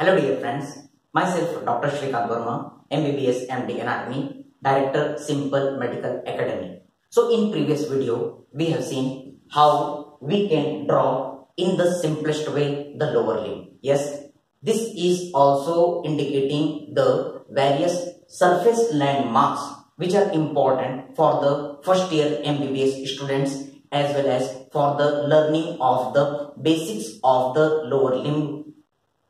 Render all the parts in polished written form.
Hello dear friends, myself Dr. Shrikant Verma, MBBS MD Anatomy, Director Simple Medical Academy. So in previous video, we have seen how we can draw in the simplest way the lower limb. Yes, this is also indicating the various surface landmarks which are important for the first year MBBS students as well as for the learning of the basics of the lower limb.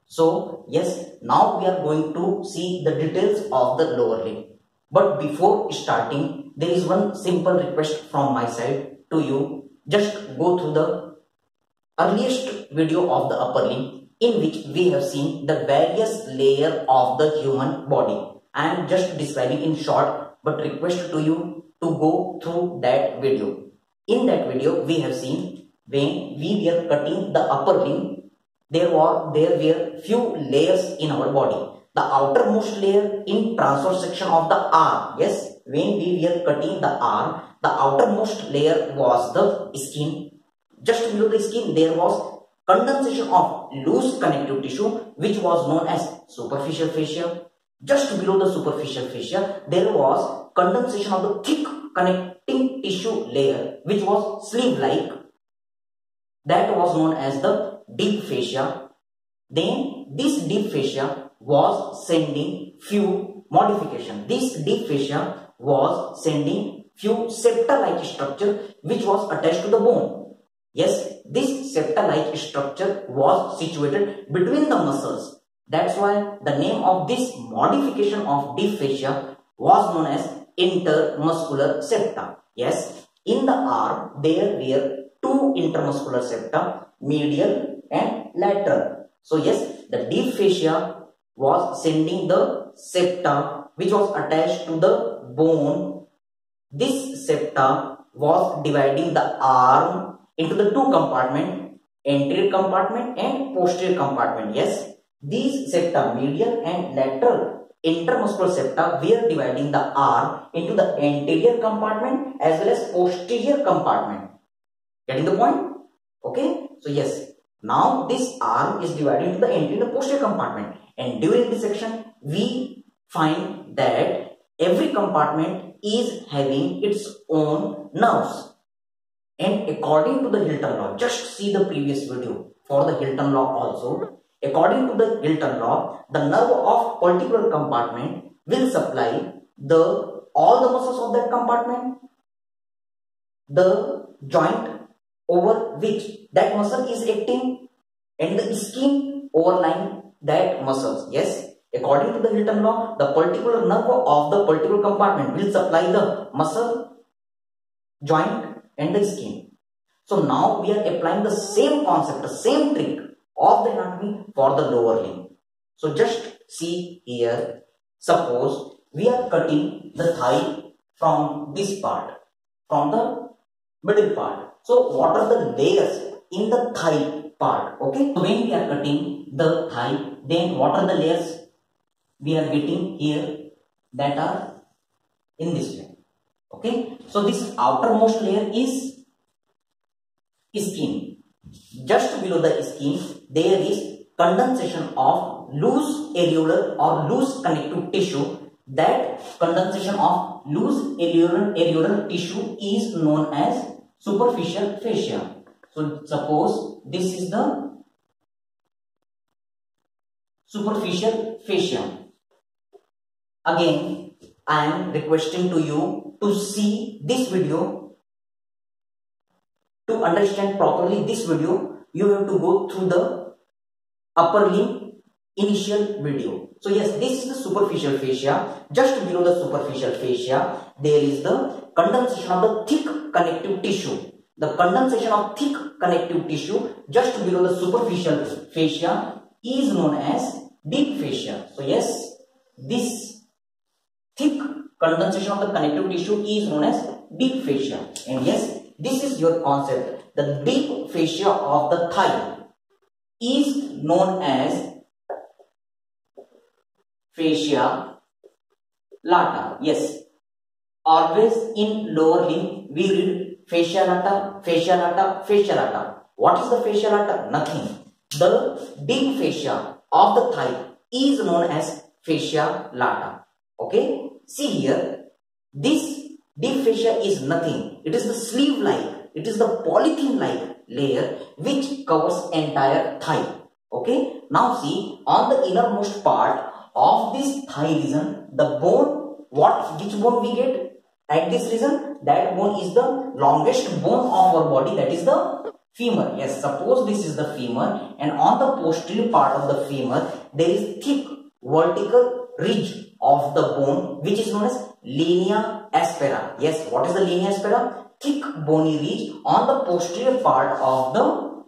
So yes, now we are going to see the details of the lower limb. But before starting, there is one simple request from my side to you. Just go through the earliest video of the upper limb in which we have seen the various layers of the human body. I am just describing in short, but request to you to go through that video. In that video, we have seen when we were cutting the upper limb, there were few layers in our body. The outermost layer in transverse section of the arm. Yes, when we were cutting the arm, the outermost layer was the skin. Just below the skin, there was condensation of loose connective tissue, which was known as superficial fascia. Just below the superficial fascia, there was condensation of the thick connecting tissue layer, which was sleeve-like. That was known as the deep fascia. Then this deep fascia was sending few modification. This deep fascia was sending few septa-like structure which was attached to the bone. Yes, this septa-like structure was situated between the muscles. That's why the name of this modification of deep fascia was known as intermuscular septa. Yes, in the arm there were two intermuscular septa, medial and lateral. So yes, the deep fascia was sending the septa which was attached to the bone. This septa was dividing the arm into the two compartments, anterior compartment and posterior compartment. Yes, these septa, medial and lateral intermuscular septa, were dividing the arm into the anterior compartment as well as posterior compartment. Getting the point? Okay, so yes. Now this arm is divided into the anterior and posterior compartment, and during this section we find that every compartment is having its own nerves. And according to the Hilton law, just see the previous video for the Hilton law also. According to the Hilton law, the nerve of particular compartment will supply all the muscles of that compartment, the joint over which that muscle is acting, and the skin overlying that muscles. Yes, according to the Hilton law, the particular nerve of the particular compartment will supply the muscle, joint and the skin. So now we are applying the same concept, the same trick of the anatomy for the lower limb. So just see here, suppose we are cutting the thigh from this part, from the middle part. So what are the layers in the thigh part? Okay, so when we are cutting the thigh, then what are the layers we are getting here that are in this way? Okay, so this outermost layer is skin. Just below the skin, there is condensation of loose areolar or loose connective tissue. That condensation of loose areolar tissue is known as superficial fascia. So suppose this is the superficial fascia. Again, I am requesting to you to see this video. To understand properly this video, you have to go through the upper limb initial video. So yes, this is the superficial fascia. Just below the superficial fascia, there is the condensation of the thick connective tissue. The condensation of thick connective tissue just below the superficial fascia is known as deep fascia. So yes, this thick condensation of the connective tissue is known as deep fascia. And yes, this is your concept. The deep fascia of the thigh is known as fascia lata. Yes, always in lower limb we read fascia lata, fascia lata, fascia lata. What is the fascia lata? Nothing. The deep fascia of the thigh is known as fascia lata. Okay, see here, this deep fascia is nothing. It is the sleeve like, it is the polythene like layer which covers entire thigh. Okay, now see, on the innermost part of this thigh region, the bone, which bone we get? At this region, that bone is the longest bone of our body, that is the femur. Yes, suppose this is the femur, and on the posterior part of the femur, there is thick vertical ridge of the bone which is known as linea aspera. Yes, what is the linea aspera? Thick bony ridge on the posterior part of the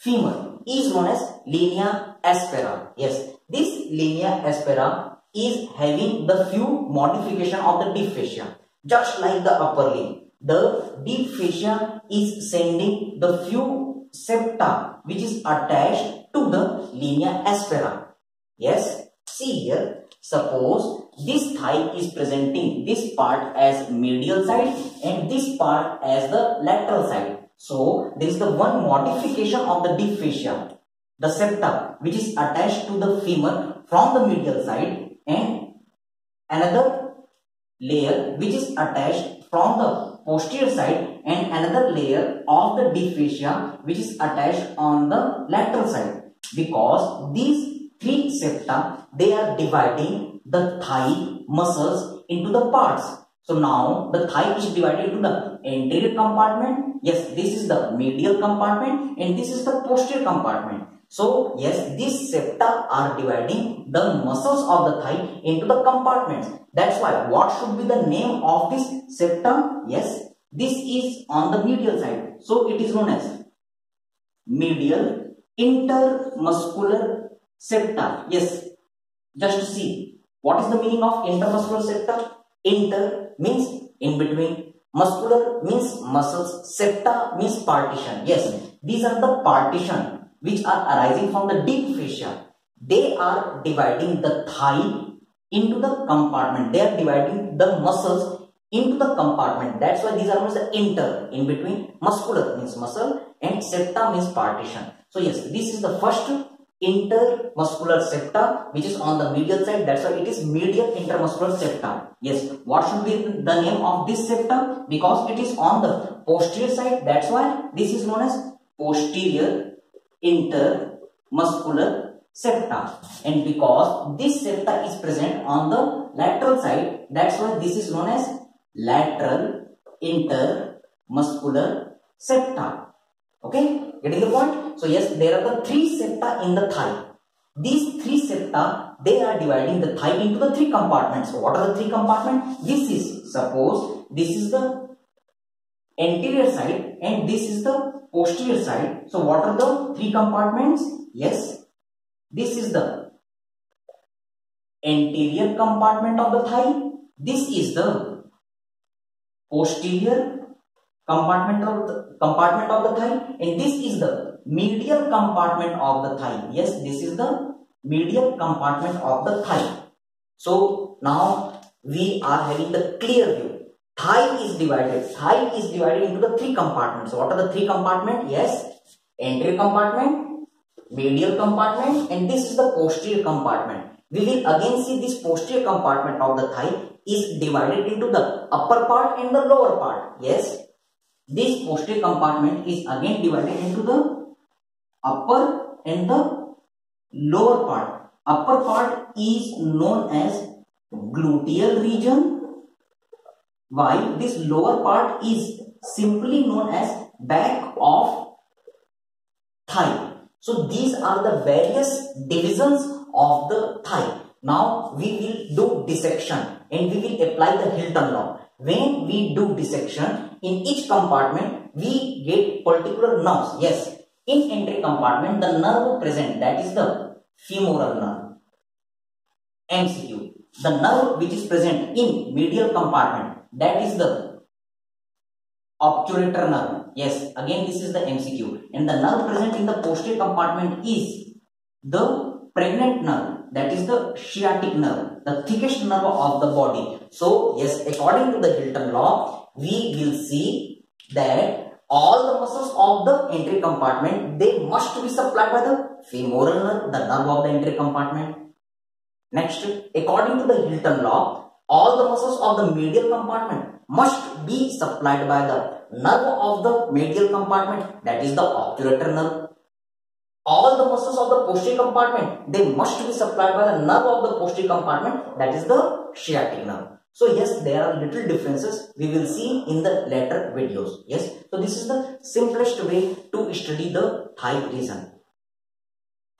femur is known as linea aspera. Yes, this linea aspera is having the few modification of the deep fascia. Just like the upper limb, the deep fascia is sending the few septa which is attached to the linea aspera. Yes, see here, suppose this thigh is presenting this part as medial side and this part as the lateral side. So, there is the one modification of the deep fascia, the septa which is attached to the femur from the medial side and another layer which is attached from the posterior side and another layer of the deep fascia which is attached on the lateral side. Because these three septa, they are dividing the thigh muscles into the parts. So now the thigh is divided into the anterior compartment. Yes, this is the medial compartment and this is the posterior compartment. So yes, these septa are dividing the muscles of the thigh into the compartments. That's why what should be the name of this septa? Yes, this is on the medial side. So it is known as medial intermuscular septa. Yes, just see what is the meaning of intermuscular septa? Inter means in between, muscular means muscles, septa means partition. Yes, these are the partition which are arising from the deep fascia. They are dividing the thigh into the compartment. They are dividing the muscles into the compartment. That's why these are known as the inter, in between, muscular means muscle and septa means partition. So yes, this is the first intermuscular septa which is on the medial side. That's why it is medial intermuscular septa. Yes, what should be the name of this septa? Because it is on the posterior side. That's why this is known as posterior intermuscular septa, and because this septa is present on the lateral side, that's why this is known as lateral intermuscular septa. Okay, getting the point? So yes, there are the three septa in the thigh. These three septa, they are dividing the thigh into the three compartments. So what are the three compartments? This is, suppose this is the anterior side and this is the posterior side. So what are the three compartments? Yes, this is the anterior compartment of the thigh, this is the posterior compartment of the thigh, and this is the medial compartment of the thigh. Yes, this is the medial compartment of the thigh. So now we are having the clear view. Thigh is divided into the three compartments. So what are the three compartments? Yes, anterior compartment, medial compartment, and this is the posterior compartment. We will again see this posterior compartment of the thigh is divided into the upper part and the lower part. Yes, this posterior compartment is again divided into the upper and the lower part. Upper part is known as gluteal region, while this lower part is simply known as back of thigh. So these are the various divisions of the thigh. Now we will do dissection and we will apply the Hilton law. When we do dissection, in each compartment we get particular nerves. Yes, in anterior compartment the nerve present, that is the femoral nerve, MCQ. The nerve which is present in medial compartment, that is the obturator nerve. Yes, again this is the MCQ. And the nerve present in the posterior compartment is the pregnant nerve, that is the sciatic nerve, the thickest nerve of the body. So yes, according to the Hilton law, we will see that all the muscles of the entry compartment, they must be supplied by the femoral nerve, the nerve of the entry compartment. Next, according to the Hilton law, all the muscles of the medial compartment must be supplied by the nerve of the medial compartment, that is the obturator nerve. All the muscles of the posterior compartment, they must be supplied by the nerve of the posterior compartment, that is the sciatic nerve. So yes, there are little differences we will see in the later videos. Yes, so this is the simplest way to study the thigh region.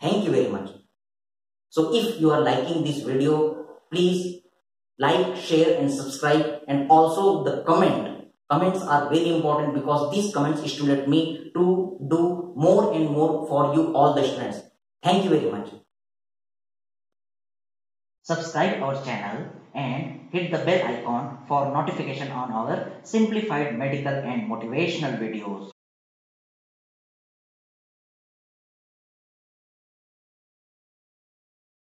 Thank you very much. So if you are liking this video, please like, share and subscribe, and also the comment. Comments are very important because these comments stimulate me to do more and more for you all the students. Thank you very much. Subscribe our channel and hit the bell icon for notification on our simplified medical and motivational videos.